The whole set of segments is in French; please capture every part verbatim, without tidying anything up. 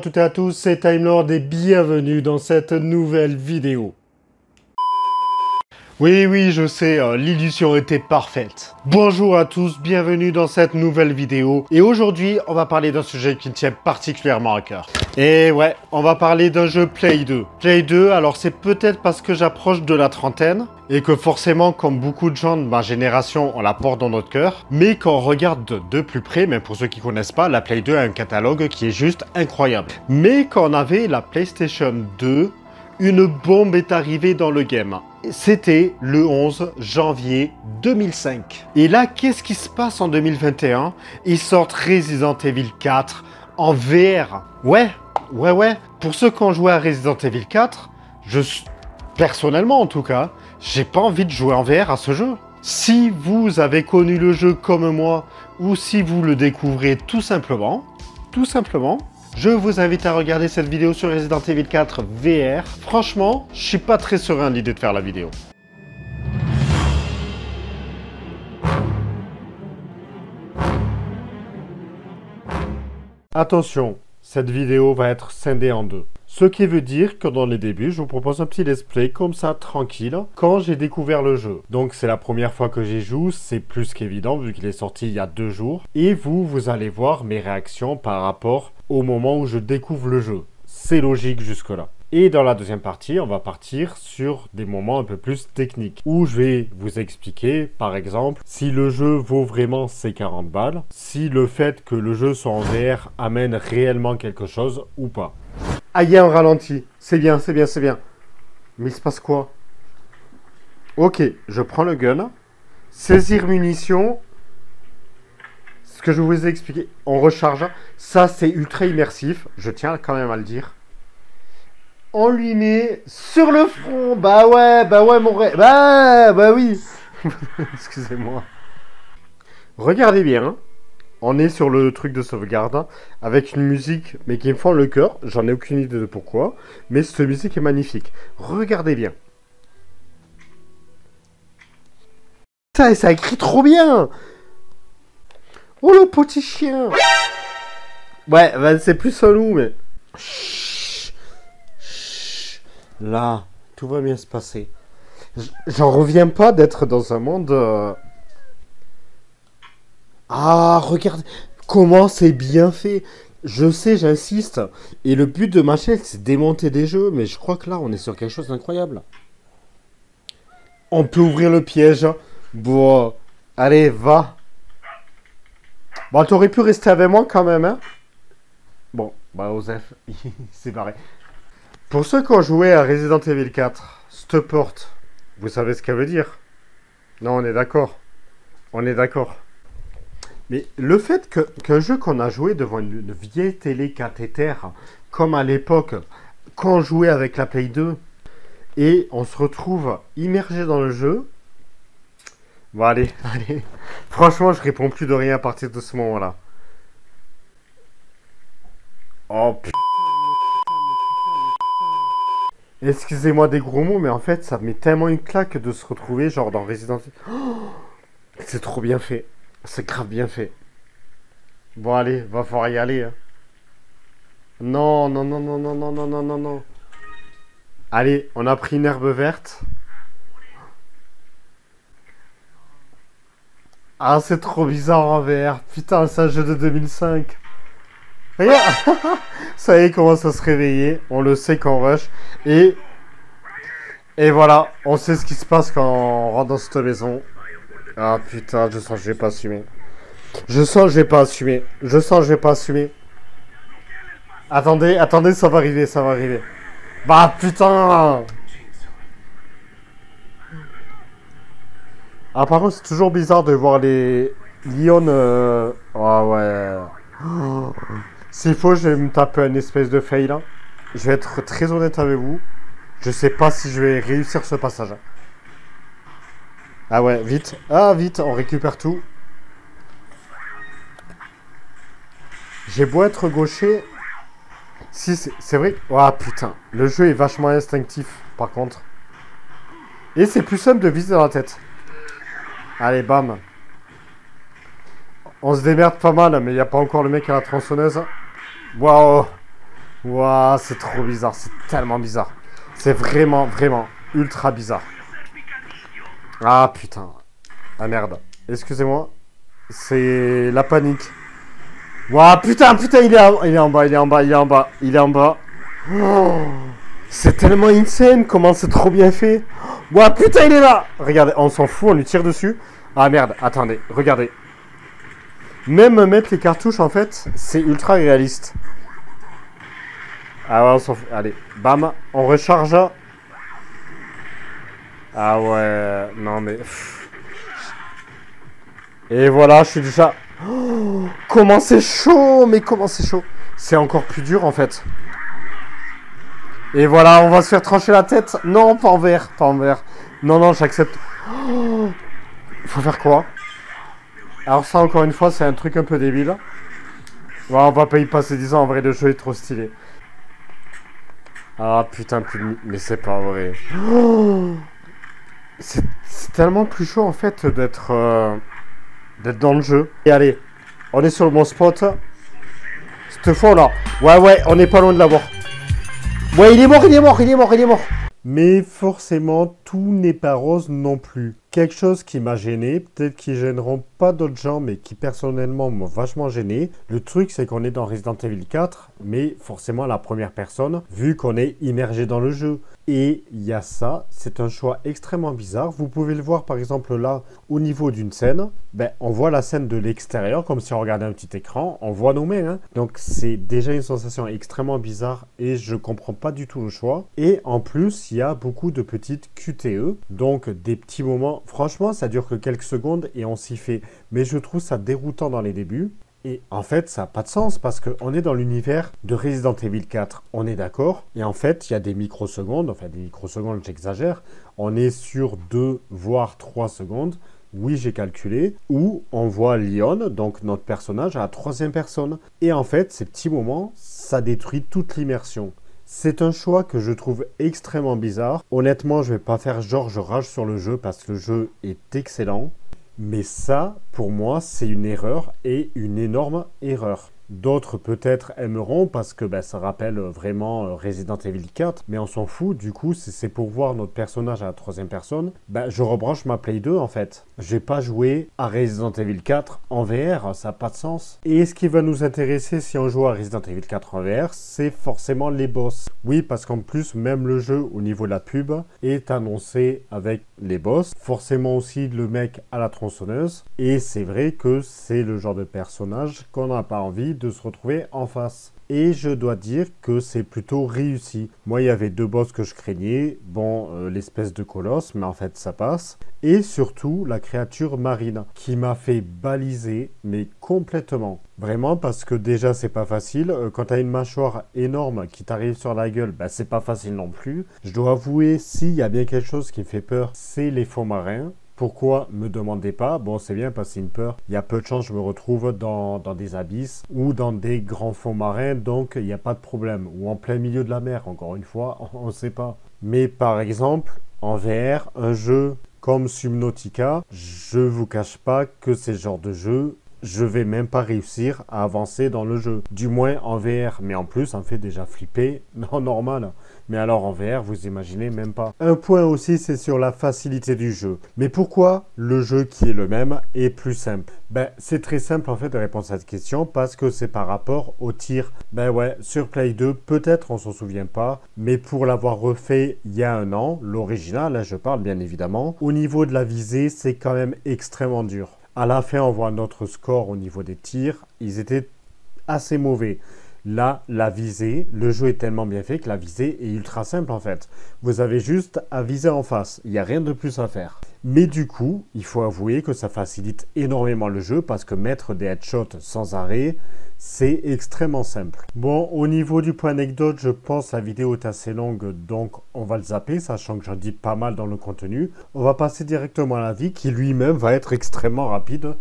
Bonjour à toutes et à tous, c'est TimeLord et bienvenue dans cette nouvelle vidéo. Oui, oui, je sais, euh, l'illusion était parfaite. Bonjour à tous, bienvenue dans cette nouvelle vidéo. Et aujourd'hui, on va parler d'un sujet qui me tient particulièrement à cœur. Et ouais, on va parler d'un jeu Play deux. Play deux, alors c'est peut-être parce que j'approche de la trentaine, et que forcément, comme beaucoup de gens de ma génération, on la porte dans notre cœur. Mais quand on regarde de, de plus près, même pour ceux qui connaissent pas, la Play deux a un catalogue qui est juste incroyable. Mais quand on avait la PlayStation deux, une bombe est arrivée dans le game. C'était le onze janvier deux mille cinq. Et là, qu'est-ce qui se passe en deux mille vingt et un? Ils sortent Resident Evil quatre en V R. Ouais, ouais, ouais. Pour ceux qui ont joué à Resident Evil quatre, je, personnellement en tout cas, j'ai pas envie de jouer en V R à ce jeu. Si vous avez connu le jeu comme moi, ou si vous le découvrez tout simplement, tout simplement, je vous invite à regarder cette vidéo sur Resident Evil quatre V R. Franchement, je suis pas très serein de l'idée de faire la vidéo. Attention, cette vidéo va être scindée en deux. Ce qui veut dire que dans les débuts, je vous propose un petit let's play comme ça, tranquille, quand j'ai découvert le jeu. Donc c'est la première fois que j'y joue, c'est plus qu'évident vu qu'il est sorti il y a deux jours. Et vous, vous allez voir mes réactions par rapport au moment où je découvre le jeu. C'est logique jusque-là. Et dans la deuxième partie, on va partir sur des moments un peu plus techniques, où je vais vous expliquer, par exemple, si le jeu vaut vraiment ses quarante balles, si le fait que le jeu soit en V R amène réellement quelque chose ou pas. Aïe, ah, on ralentit. C'est bien, c'est bien, c'est bien. Mais il se passe quoi? Ok, je prends le gun. Saisir munitions. Ce que je vous ai expliqué, on recharge. Ça, c'est ultra immersif. Je tiens quand même à le dire. On lui met sur le front. Bah ouais, bah ouais, mon rêve. Bah, bah oui. Excusez-moi. Regardez bien. Hein. On est sur le truc de sauvegarde avec une musique, mais qui me fend le cœur. J'en ai aucune idée de pourquoi, mais cette musique est magnifique. Regardez bien. Ça, ça écrit trop bien. Oh le petit chien. Ouais, bah, c'est plus un loup, mais chut, chut. Là, tout va bien se passer. J'en reviens pas d'être dans un monde. Euh... Ah, regardez comment c'est bien fait. Je sais, j'insiste. Et le but de ma chaîne, c'est démonter des jeux. Mais je crois que là, on est sur quelque chose d'incroyable. On peut ouvrir le piège. Bon, allez, va. Bon, t'aurais pu rester avec moi quand même, hein. Bon, bah, Osef, il s'est barré. Pour ceux qui ont joué à Resident Evil quatre, cette porte, vous savez ce qu'elle veut dire? Non, on est d'accord. On est d'accord. Mais le fait qu'un que jeu qu'on a joué devant une, une vieille télé cathéter, comme à l'époque, quand on jouait avec la Play deux, et on se retrouve immergé dans le jeu, bon allez, allez, franchement je réponds plus de rien à partir de ce moment-là. Oh putain, excusez-moi des gros mots, mais en fait ça met tellement une claque de se retrouver genre dans Resident Evil. Oh, c'est trop bien fait. C'est grave bien fait. Bon allez, va falloir y aller. Hein. Non, non, non, non, non, non, non, non, non, non. Allez, on a pris une herbe verte. Ah, c'est trop bizarre en V R. Putain, c'est un jeu de deux mille cinq. Regarde. Ça y est, commence à se réveiller. On le sait qu'on rush. Et... Et voilà, on sait ce qui se passe quand on rentre dans cette maison. Ah putain, je sens que je vais pas assumer. Je sens que je vais pas assumer. Je sens que je vais pas assumer. Attendez, attendez, ça va arriver, ça va arriver. Bah putain. Ah par contre, c'est toujours bizarre de voir les... Leon... Euh... Oh ouais... Oh. S'il faut, je vais me taper une espèce de fail. Hein. Je vais être très honnête avec vous. Je sais pas si je vais réussir ce passage. Ah ouais, vite. Ah, vite, on récupère tout. J'ai beau être gaucher. Si, c'est vrai. Ah, putain. Le jeu est vachement instinctif, par contre. Et c'est plus simple de viser dans la tête. Allez, bam. On se démerde pas mal, mais il n'y a pas encore le mec à la tronçonneuse. Waouh. Waouh, c'est trop bizarre, c'est tellement bizarre. C'est vraiment, vraiment ultra bizarre. Ah putain. Ah merde. Excusez-moi. C'est la panique. Waouh, putain, putain, il est, à... il est en bas, il est en bas, il est en bas, il est en bas. Oh, c'est tellement insane, comment c'est trop bien fait. Waouh, putain, il est là. Regardez, on s'en fout, on lui tire dessus. Ah merde, attendez, regardez. Même mettre les cartouches, en fait, c'est ultra réaliste. Ah ouais, on s'en fout. Allez, bam, on recharge. Ah ouais, non mais... Et voilà, je suis déjà... Oh, comment c'est chaud, mais comment c'est chaud. C'est encore plus dur, en fait. Et voilà, on va se faire trancher la tête. Non, pas en vert, pas en vert. Non, non, j'accepte. Oh, faut faire quoi? Alors ça, encore une fois, c'est un truc un peu débile. Bon, on va pas y passer dix ans, en vrai, le jeu est trop stylé. Ah putain, plus de... mais c'est pas vrai. Oh, c'est tellement plus chaud en fait d'être euh, d'être dans le jeu. Et allez, on est sur le bon spot. Cette fois là, ouais ouais, on est pas loin de l'avoir. Ouais, il est mort, il est mort, il est mort, il est mort. Mais forcément, tout n'est pas rose non plus. Quelque chose qui m'a gêné, peut-être qui gêneront pas d'autres gens, mais qui personnellement m'ont vachement gêné. Le truc, c'est qu'on est dans Resident Evil quatre, mais forcément à la première personne, vu qu'on est immergé dans le jeu. Et il y a ça, c'est un choix extrêmement bizarre. Vous pouvez le voir par exemple là, au niveau d'une scène. Ben, on voit la scène de l'extérieur, comme si on regardait un petit écran, on voit nos mains. Hein. Donc c'est déjà une sensation extrêmement bizarre et je comprends pas du tout le choix. Et en plus, il y a beaucoup de petites Q T E, donc des petits moments. Franchement, ça dure que quelques secondes et on s'y fait. Mais je trouve ça déroutant dans les débuts. Et en fait, ça n'a pas de sens parce qu'on est dans l'univers de Resident Evil quatre. On est d'accord. Et en fait, il y a des microsecondes. Enfin, des microsecondes, j'exagère. On est sur deux, voire trois secondes. Oui, j'ai calculé. Où on voit Leon, donc notre personnage, à la troisième personne. Et en fait, ces petits moments, ça détruit toute l'immersion. C'est un choix que je trouve extrêmement bizarre. Honnêtement, je ne vais pas faire genre je rage sur le jeu parce que le jeu est excellent. Mais ça, pour moi, c'est une erreur et une énorme erreur. D'autres peut-être aimeront parce que bah, ça rappelle vraiment Resident Evil quatre. Mais on s'en fout, du coup, si c'est pour voir notre personnage à la troisième personne, bah, je rebranche ma Play deux en fait. Je n'ai pas joué à Resident Evil quatre en V R, ça n'a pas de sens. Et ce qui va nous intéresser si on joue à Resident Evil quatre en V R, c'est forcément les boss. Oui, parce qu'en plus, même le jeu au niveau de la pub est annoncé avec les boss. Forcément aussi le mec à la tronçonneuse. Et c'est vrai que c'est le genre de personnage qu'on n'a pas envie de se retrouver en face. Et je dois dire que c'est plutôt réussi. Moi, il y avait deux boss que je craignais. Bon, euh, l'espèce de colosse, mais en fait, ça passe. Et surtout, la créature marine, qui m'a fait baliser, mais complètement. Vraiment, parce que déjà, c'est pas facile. Quand t'as une mâchoire énorme qui t'arrive sur la gueule, bah, c'est pas facile non plus. Je dois avouer, s'il y a bien quelque chose qui me fait peur, c'est les fonds marins. Pourquoi me demandez pas? Bon, c'est bien parce que c'est une peur. Il y a peu de chances que je me retrouve dans, dans des abysses ou dans des grands fonds marins, donc il n'y a pas de problème. Ou en plein milieu de la mer, encore une fois, on ne sait pas. Mais par exemple, en V R, un jeu comme Subnautica, je vous cache pas que c'est le genre de jeu, je vais même pas réussir à avancer dans le jeu. Du moins en V R, mais en plus, ça me fait déjà flipper. Non, normal. Mais alors en V R, vous imaginez même pas. Un point aussi, c'est sur la facilité du jeu. Mais pourquoi le jeu qui est le même est plus simple? Ben, c'est très simple en fait de répondre à cette question parce que c'est par rapport au tir. Ben ouais, sur Play deux, peut-être on s'en souvient pas, mais pour l'avoir refait il y a un an, l'original, là je parle bien évidemment, au niveau de la visée, c'est quand même extrêmement dur. À la fin, on voit notre score au niveau des tirs, ils étaient assez mauvais. Là, la visée, le jeu est tellement bien fait que la visée est ultra simple en fait. Vous avez juste à viser en face, il n'y a rien de plus à faire. Mais du coup, il faut avouer que ça facilite énormément le jeu parce que mettre des headshots sans arrêt, c'est extrêmement simple. Bon, au niveau du point anecdote, je pense que la vidéo est assez longue, donc on va le zapper, sachant que j'en dis pas mal dans le contenu. On va passer directement à l'avis qui lui-même va être extrêmement rapide.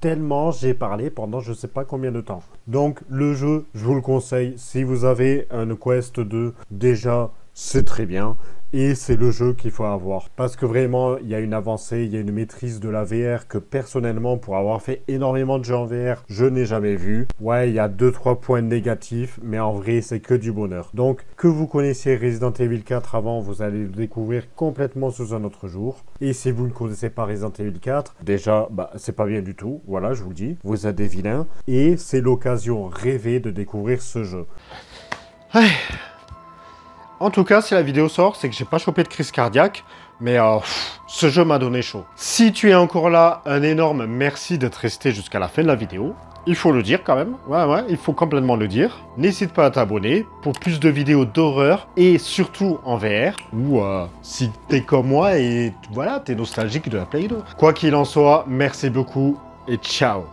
Tellement j'ai parlé pendant je sais pas combien de temps. Donc le jeu, je vous le conseille. Si vous avez un Quest deux, déjà c'est très bien. Et c'est le jeu qu'il faut avoir. Parce que vraiment, il y a une avancée, il y a une maîtrise de la V R que personnellement, pour avoir fait énormément de jeux en V R, je n'ai jamais vu. Ouais, il y a deux trois points négatifs, mais en vrai, c'est que du bonheur. Donc, que vous connaissiez Resident Evil quatre avant, vous allez le découvrir complètement sous un autre jour. Et si vous ne connaissez pas Resident Evil quatre, déjà, bah, c'est pas bien du tout. Voilà, je vous le dis, vous êtes des vilains. Et c'est l'occasion rêvée de découvrir ce jeu. Ouais. En tout cas, si la vidéo sort, c'est que j'ai pas chopé de crise cardiaque, mais euh, pff, ce jeu m'a donné chaud. Si tu es encore là, un énorme merci d'être resté jusqu'à la fin de la vidéo. Il faut le dire quand même, ouais ouais, il faut complètement le dire. N'hésite pas à t'abonner pour plus de vidéos d'horreur et surtout en V R. Ou euh, si t'es comme moi et voilà, t'es nostalgique de la Play deux. Quoi qu'il en soit, merci beaucoup et ciao.